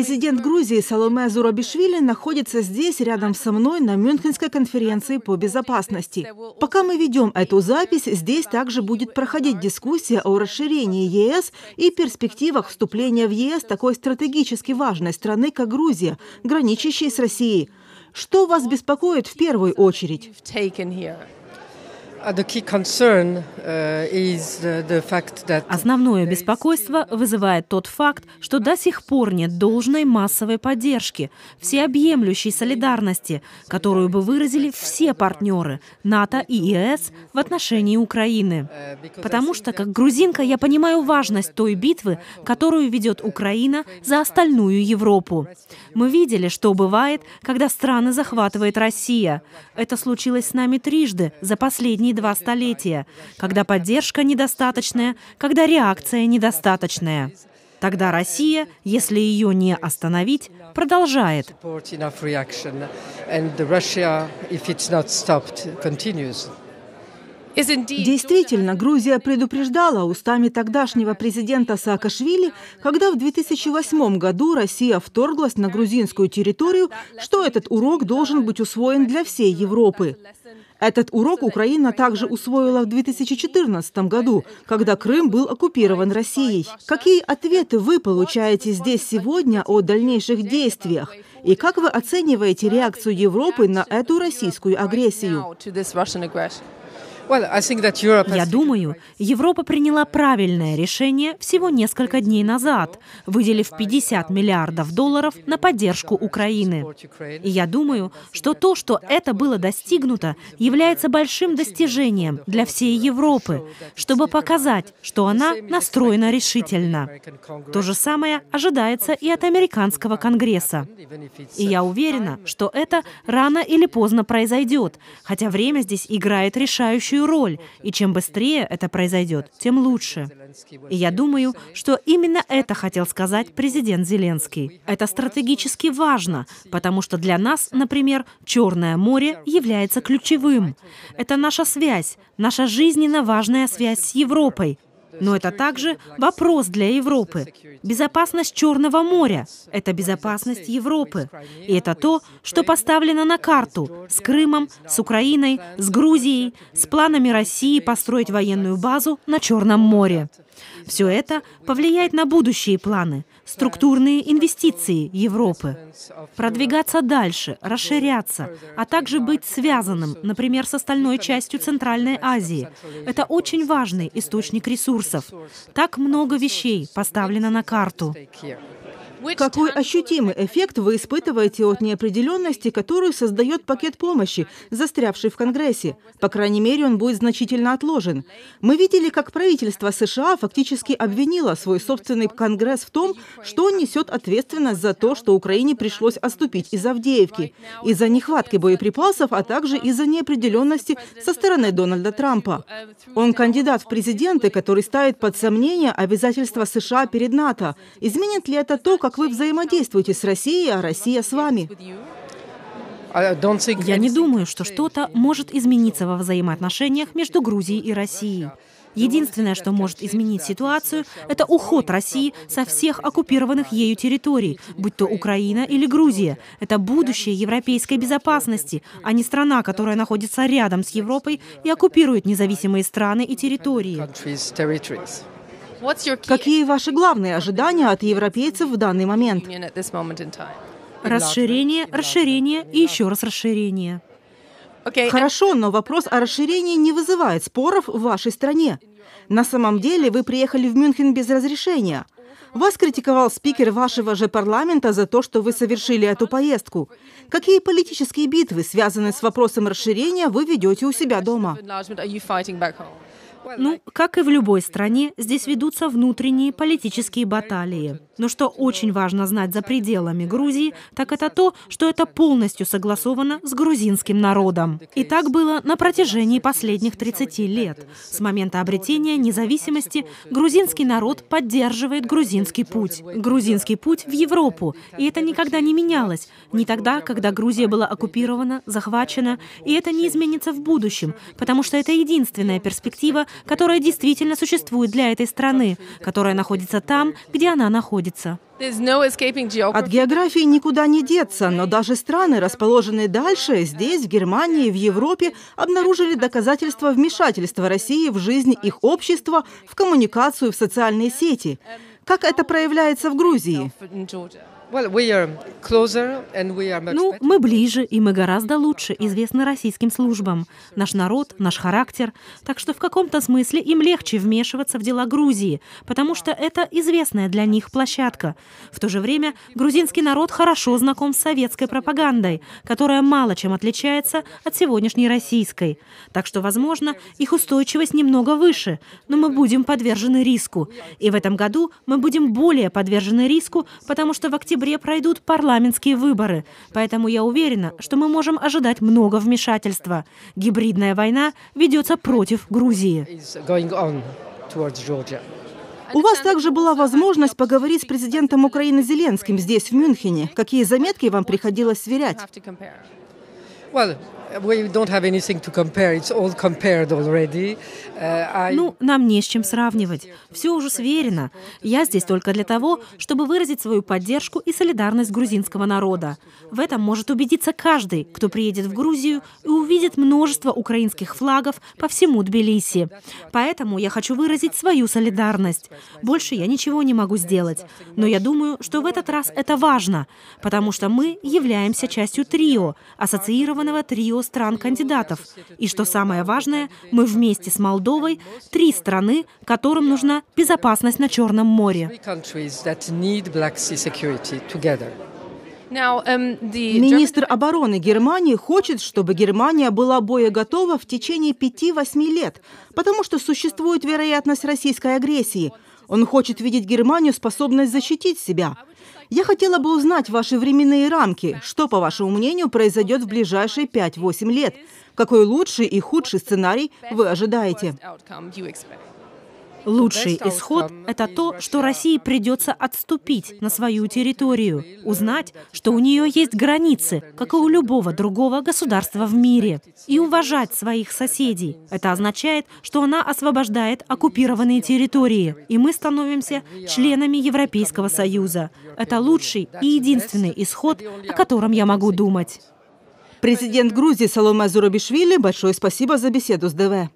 Президент Грузии Саломе Зурабишвили находится здесь, рядом со мной, на Мюнхенской конференции по безопасности. Пока мы ведем эту запись, здесь также будет проходить дискуссия о расширении ЕС и перспективах вступления в ЕС такой стратегически важной страны, как Грузия, граничащей с Россией. Что вас беспокоит в первую очередь? Основное беспокойство вызывает тот факт, что до сих пор нет должной массовой поддержки, всеобъемлющей солидарности, которую бы выразили все партнеры НАТО и ЕС в отношении Украины. Потому что, как грузинка, я понимаю важность той битвы, которую ведет Украина за остальную Европу. Мы видели, что бывает, когда страны захватывает Россия. Это случилось с нами трижды за последние 2 столетия, когда поддержка недостаточная, когда реакция недостаточная. Тогда Россия, если ее не остановить, продолжает. Действительно, Грузия предупреждала устами тогдашнего президента Саакашвили, когда в 2008 году Россия вторглась на грузинскую территорию, что этот урок должен быть усвоен для всей Европы. Этот урок Украина также усвоила в 2014 году, когда Крым был оккупирован Россией. Какие ответы вы получаете здесь сегодня о дальнейших действиях? И как вы оцениваете реакцию Европы на эту российскую агрессию? Я думаю, Европа приняла правильное решение всего несколько дней назад, выделив 50 миллиардов долларов на поддержку Украины. И я думаю, что то, что это было достигнуто, является большим достижением для всей Европы, чтобы показать, что она настроена решительно. То же самое ожидается и от американского Конгресса. И я уверена, что это рано или поздно произойдет, хотя время здесь играет решающую роль, и чем быстрее это произойдет, тем лучше. И я думаю, что именно это хотел сказать президент Зеленский. Это стратегически важно, потому что для нас, например, Черное море является ключевым. Это наша связь, наша жизненно важная связь с Европой. Но это также вопрос для Европы. Безопасность Черного моря — это безопасность Европы. И это то, что поставлено на карту с Крымом, с Украиной, с Грузией, с планами России построить военную базу на Черном море. Все это повлияет на будущие планы, структурные инвестиции Европы. Продвигаться дальше, расширяться, а также быть связанным, например, с остальной частью Центральной Азии. Это очень важный источник ресурсов. Так много вещей поставлено на карту. Какой ощутимый эффект вы испытываете от неопределенности, которую создает пакет помощи, застрявший в Конгрессе? По крайней мере, он будет значительно отложен. Мы видели, как правительство США фактически обвинило свой собственный Конгресс в том, что он несет ответственность за то, что Украине пришлось отступить из Авдеевки, из-за нехватки боеприпасов, а также из-за неопределенности со стороны Дональда Трампа. Он кандидат в президенты, который ставит под сомнение обязательства США перед НАТО. Изменит ли это то, как вы взаимодействуете с Россией, а Россия с вами? Я не думаю, что что-то может измениться во взаимоотношениях между Грузией и Россией. Единственное, что может изменить ситуацию, это уход России со всех оккупированных ею территорий, будь то Украина или Грузия. Это будущее европейской безопасности, а не страна, которая находится рядом с Европой и оккупирует независимые страны и территории. Какие ваши главные ожидания от европейцев в данный момент? Расширение, расширение и еще раз расширение. Хорошо, но вопрос о расширении не вызывает споров в вашей стране. На самом деле вы приехали в Мюнхен без разрешения. Вас критиковал спикер вашего же парламента за то, что вы совершили эту поездку. Какие политические битвы, связанные с вопросом расширения, вы ведете у себя дома? Ну, как и в любой стране, здесь ведутся внутренние политические баталии. Но что очень важно знать за пределами Грузии, так это то, что это полностью согласовано с грузинским народом. И так было на протяжении последних 30 лет. С момента обретения независимости грузинский народ поддерживает грузинский путь в Европу. И это никогда не менялось. Не тогда, когда Грузия была оккупирована, захвачена. И это не изменится в будущем, потому что это единственная перспектива, которая действительно существует для этой страны, которая находится там, где она находится. От географии никуда не деться, но даже страны, расположенные дальше, здесь, в Германии и в Европе, обнаружили доказательства вмешательства России в жизнь их общества, в коммуникацию, в социальные сети. Как это проявляется в Грузии? Ну, мы ближе, и мы гораздо лучше известны российским службам. Наш народ, наш характер. Так что в каком-то смысле им легче вмешиваться в дела Грузии, потому что это известная для них площадка. В то же время грузинский народ хорошо знаком с советской пропагандой, которая мало чем отличается от сегодняшней российской. Так что, возможно, их устойчивость немного выше, но мы будем подвержены риску. И в этом году мы будем более подвержены риску, потому что в октябре пройдут парламентские выборы, поэтому я уверена, что мы можем ожидать много вмешательства. Гибридная война ведется против Грузии. У вас также была возможность поговорить с президентом Украины Зеленским здесь, в Мюнхене. Какие заметки вам приходилось сверять? Ну, нам не с чем сравнивать. Все уже сверено. Я здесь только для того, чтобы выразить свою поддержку и солидарность грузинского народа. В этом может убедиться каждый, кто приедет в Грузию и увидит множество украинских флагов по всему Тбилиси. Поэтому я хочу выразить свою солидарность. Больше я ничего не могу сделать. Но я думаю, что в этот раз это важно, потому что мы являемся частью трио, ассоциированного трио стран-кандидатов. И что самое важное, мы вместе с Молдовой – три страны, которым нужна безопасность на Черном море. Министр обороны Германии хочет, чтобы Германия была боеготова в течение 5-8 лет, потому что существует вероятность российской агрессии. Он хочет видеть Германию, способной защитить себя. Я хотела бы узнать ваши временные рамки. Что, по вашему мнению, произойдет в ближайшие 5-8 лет? Какой лучший и худший сценарий вы ожидаете? Лучший исход – это то, что России придется отступить на свою территорию, узнать, что у нее есть границы, как и у любого другого государства в мире, и уважать своих соседей. Это означает, что она освобождает оккупированные территории, и мы становимся членами Европейского Союза. Это лучший и единственный исход, о котором я могу думать. Президент Грузии Саломе Зурабишвили, большое спасибо за беседу с ДВ.